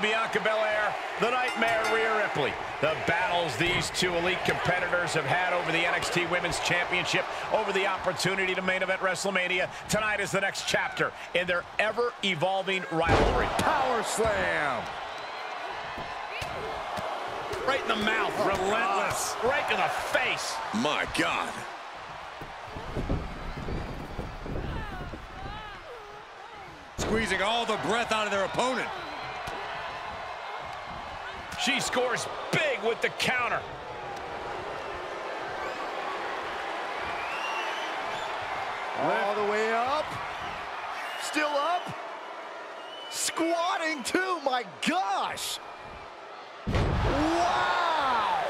Team Bianca Belair, the Nightmare Rhea Ripley. The battles these two elite competitors have had over the NXT Women's Championship, over the opportunity to main event WrestleMania, tonight is the next chapter in their ever-evolving rivalry. Power slam! Right in the mouth, relentless. God. Right to the face. My God. Squeezing all the breath out of their opponent. She scores big with the counter. All the way up. Still up. Squatting too, my gosh. Wow!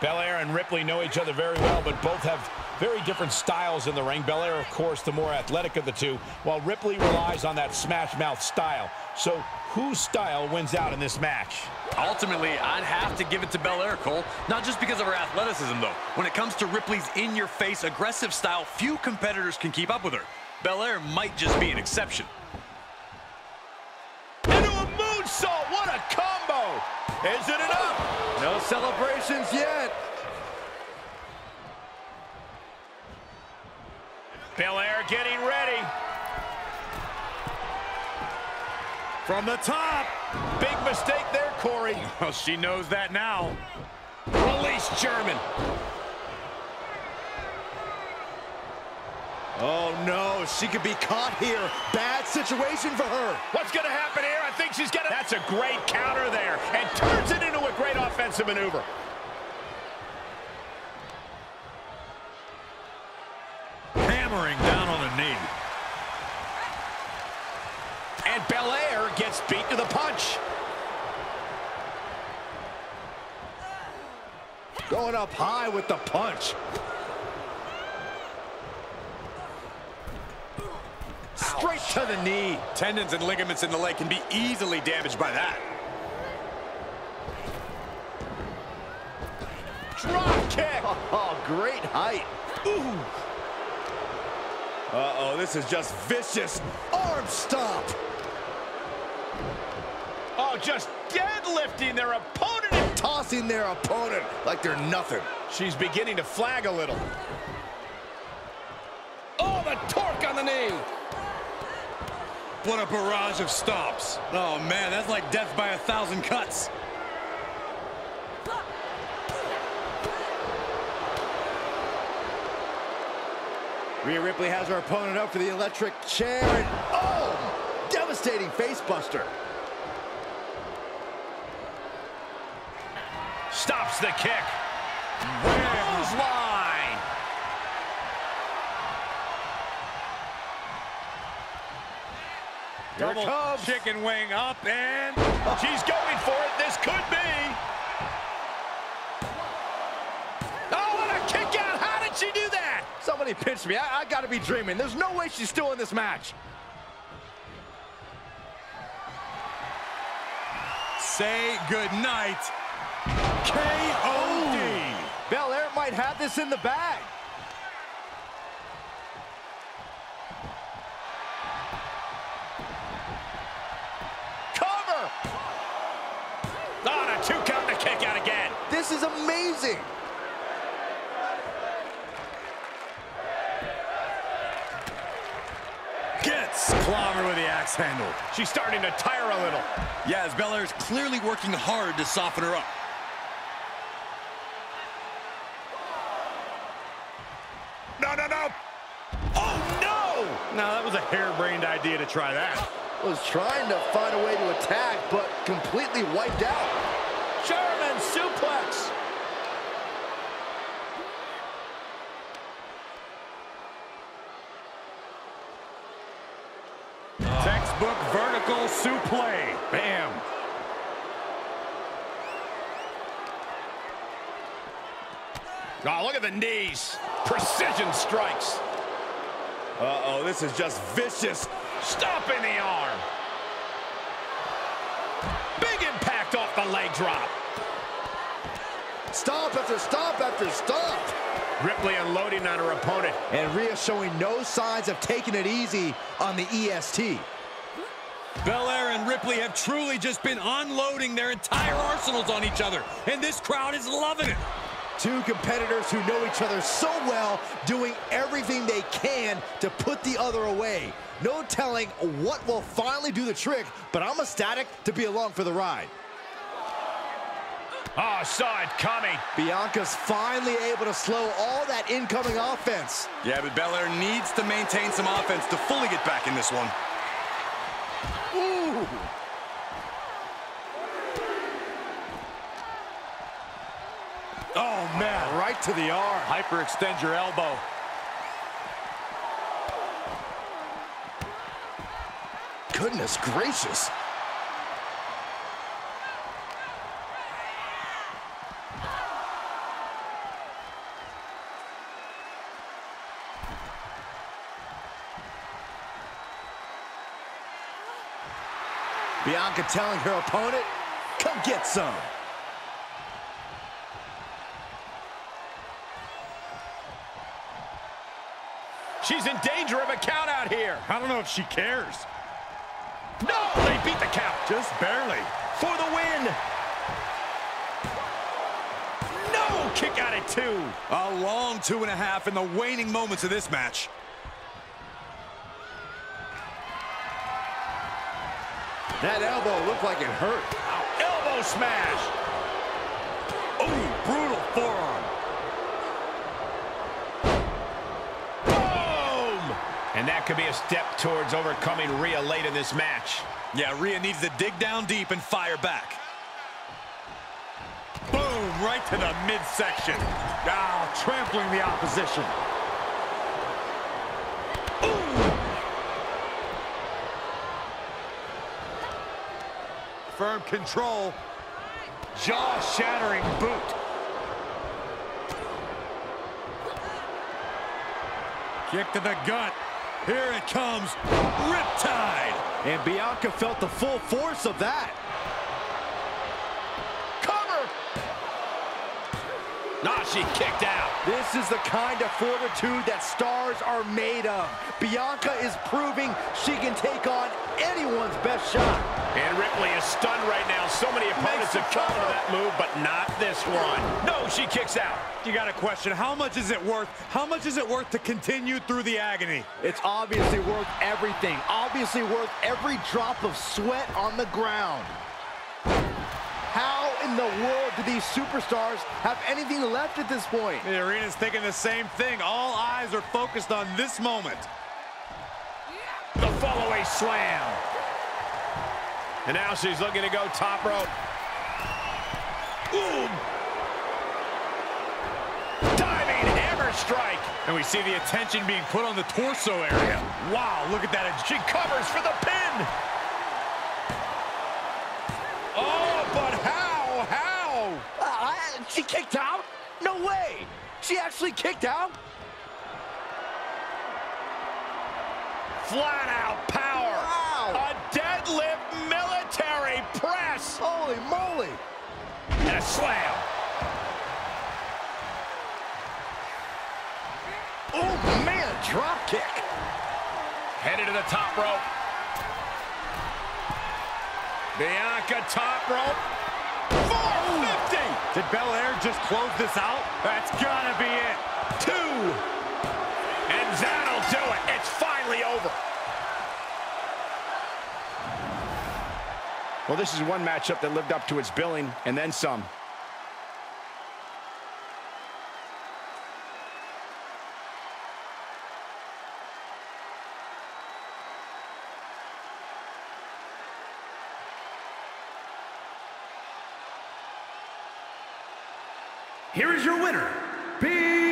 Belair and Ripley know each other very well, but both have very different styles in the ring. Belair, of course, the more athletic of the two, while Ripley relies on that smash-mouth style. So whose style wins out in this match? Ultimately, I'd have to give it to Belair, Cole. Not just because of her athleticism, though. When it comes to Ripley's in-your-face aggressive style, few competitors can keep up with her. Belair might just be an exception. Into a moonsault! What a combo! Is it enough? No celebrations yet. Belair getting ready. From the top. Big mistake there, Corey. Well, she knows that now. Release German. Oh, no. She could be caught here. Bad situation for her. What's going to happen here? I think she's going to... That's a great counter there. And turns it into a great offensive maneuver. Hammering down on the knee. And Belair gets beat to the punch. Going up high with the punch. Straight to the knee. Tendons and ligaments in the leg can be easily damaged by that. Drop kick. Oh, great height. Ooh. Uh-oh, this is just vicious. Arm stomp. Oh, just deadlifting their opponent and tossing their opponent like they're nothing. She's beginning to flag a little. Oh, the torque on the knee. What a barrage of stomps. Oh, man, that's like death by a thousand cuts. Rhea Ripley has her opponent up for the electric chair. And, oh, devastating face buster. Stops the kick. Clothesline. Double chicken wing up, and she's going for it. This could be. Oh, what a kick out. How did she do that? Somebody pinched me. I got to be dreaming. There's no way she's still in this match. Say goodnight. KOD. Belair might have this in the bag. Kick out again. This is amazing. Gets clobbered with the axe handle. She's starting to tire a little. Yeah, as Belair's clearly working hard to soften her up. No, no, no. Oh, no. No, that was a harebrained idea to try that. Was trying to find a way to attack, but completely wiped out. German suplex. Textbook vertical suplex. Bam. Oh, look at the knees. Precision strikes. Uh-oh, this is just vicious. Stomping the arm. Big impact off the leg drop. Stomp after stomp after stomp. Ripley unloading on her opponent. And Rhea showing no signs of taking it easy on the EST. Belair and Ripley have truly just been unloading their entire arsenals on each other, and this crowd is loving it. Two competitors who know each other so well, doing everything they can to put the other away. No telling what will finally do the trick, but I'm ecstatic to be along for the ride. Oh, saw it coming. Bianca's finally able to slow all that incoming offense. Yeah, but Belair needs to maintain some offense to fully get back in this one. Ooh. Oh, man, right to the arm. Hyperextend your elbow. Goodness gracious. Bianca telling her opponent, come get some. She's in danger of a count out here. I don't know if she cares. No, they beat the count. Just barely. For the win. No, kick out at two. A long 2.5 in the waning moments of this match. That elbow looked like it hurt. Ow. Elbow smash. Oh, brutal forearm. Boom! And that could be a step towards overcoming Rhea late in this match. Yeah, Rhea needs to dig down deep and fire back. Boom, right to the midsection. Now, trampling the opposition. Firm control, jaw-shattering boot. Kick to the gut. Here it comes, Riptide. And Bianca felt the full force of that. Cover. Nah, she kicked out. This is the kind of fortitude that stars are made of. Bianca is proving she can take on anyone's best shot. And Ripley is stunned right now. So many opponents have come to that move, but not this one. No, she kicks out. You got a question. How much is it worth? How much is it worth to continue through the agony? It's obviously worth everything. Obviously worth every drop of sweat on the ground. How in the world do these superstars have anything left at this point? The arena's thinking the same thing. All eyes are focused on this moment. The follow-away slam. And now she's looking to go top rope. Ooh. Diving hammer strike. And we see the attention being put on the torso area. Wow, look at that. She covers for the pin. Oh, but how? How? She kicked out? No way. She actually kicked out? Flat-out power. Wow. A deadlift military press. Holy moly. And a slam. Oh, man, drop kick. Headed to the top rope. Bianca top rope. 450. Did Belair just close this out? That's gotta be it. Two. And that'll do it. It's finally over. Well, this is one matchup that lived up to its billing, and then some. Here is your winner, B.